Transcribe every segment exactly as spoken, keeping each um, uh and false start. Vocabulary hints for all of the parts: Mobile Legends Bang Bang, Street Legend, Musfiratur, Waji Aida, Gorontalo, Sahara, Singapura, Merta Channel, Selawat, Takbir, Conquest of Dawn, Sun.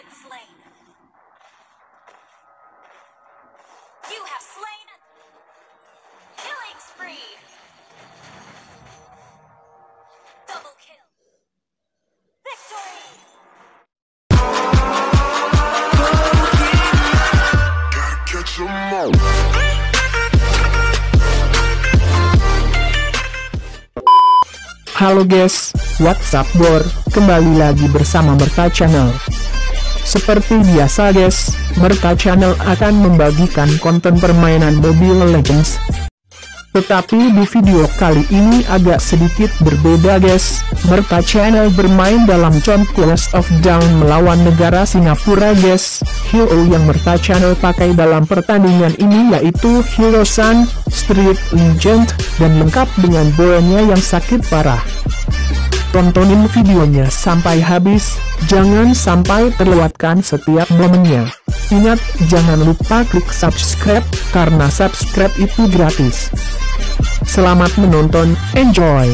been slain. You have slain a killing spree. Double kill. Victory. Gotta catch 'em all. Halo guys, what's up bro? Kembali lagi bersama Merta Channel. Seperti biasa guys, Merta Channel akan membagikan konten permainan Mobile Legends. Tetapi di video kali ini agak sedikit berbeda guys. Merta Channel bermain dalam Conquest of Dawn melawan negara Singapura guys. Hero yang Merta Channel pakai dalam pertandingan ini yaitu hero Sun, Street Legend, dan lengkap dengan bolanya yang sakit parah. Tontonin videonya sampai habis, jangan sampai terlewatkan setiap momennya. Ingat, jangan lupa klik subscribe, karena subscribe itu gratis. Selamat menonton, enjoy!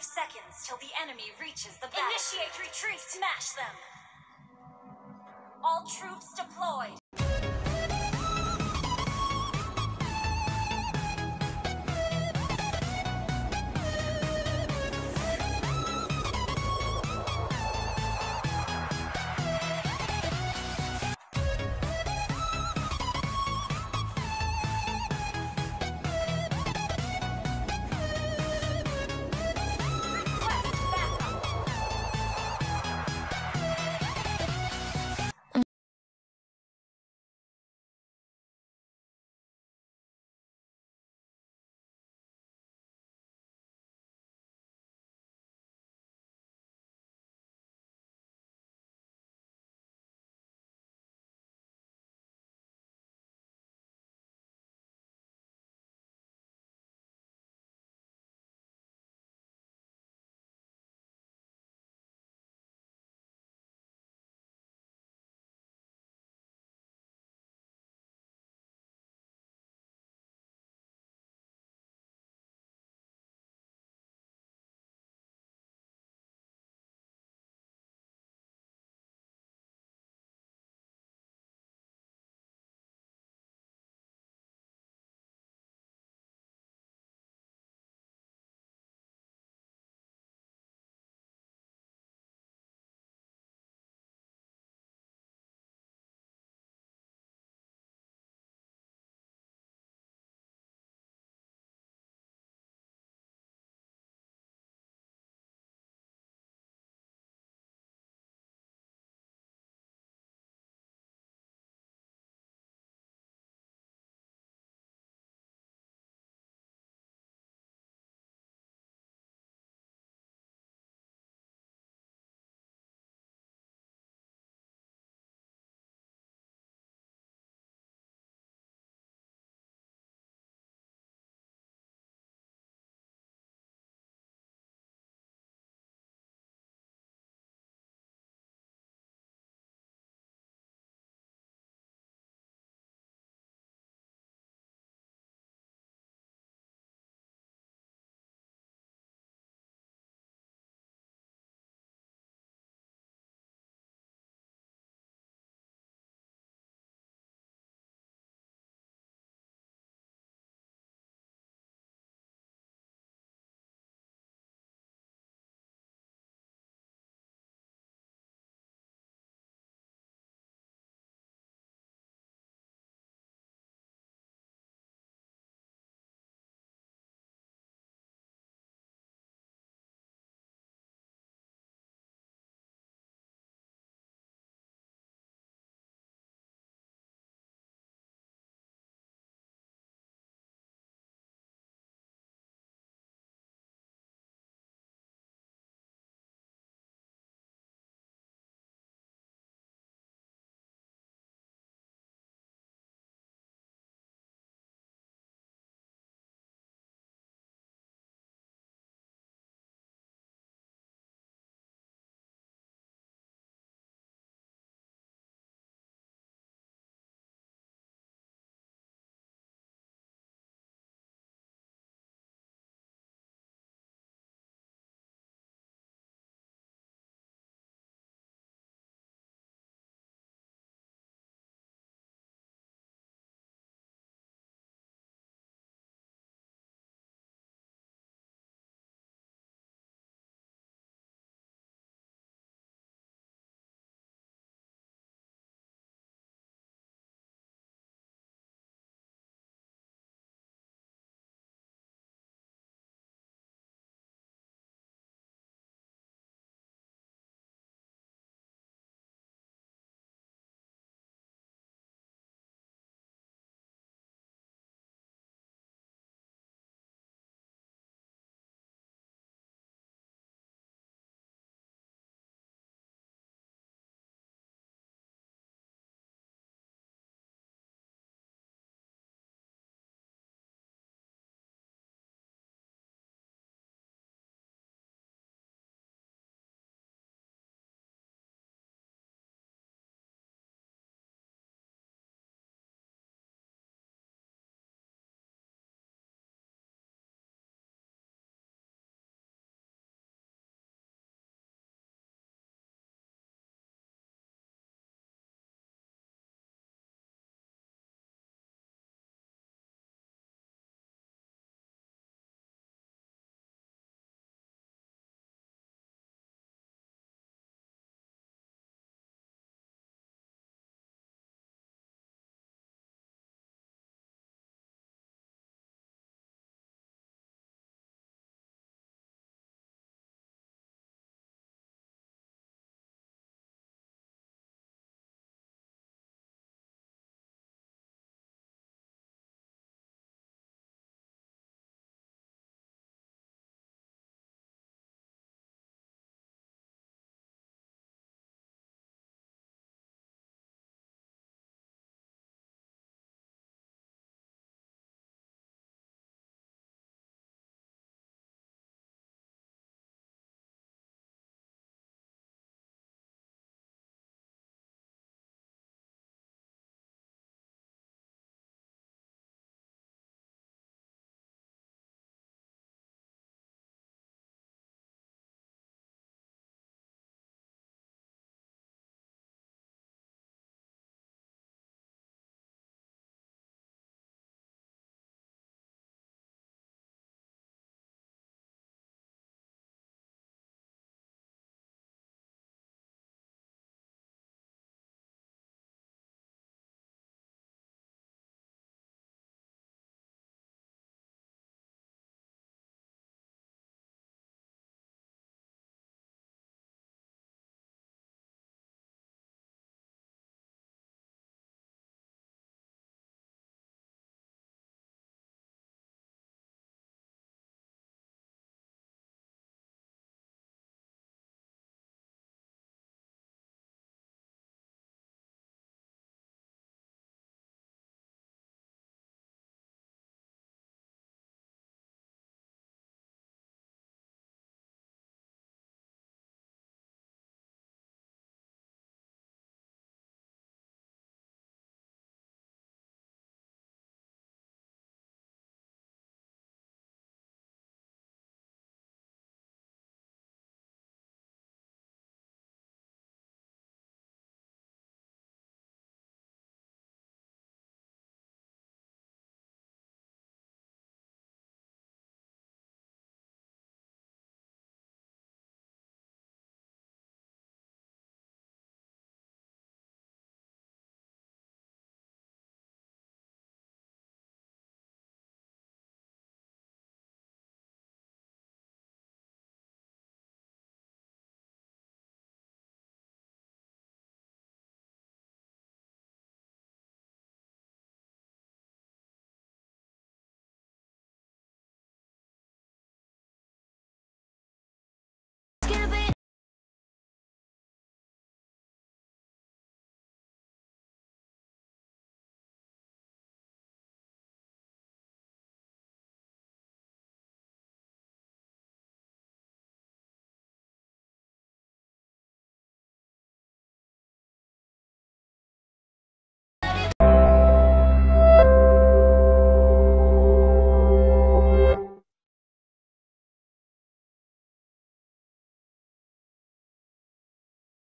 Seconds till the enemy reaches the back. Initiate retreat, smash them. All troops deployed.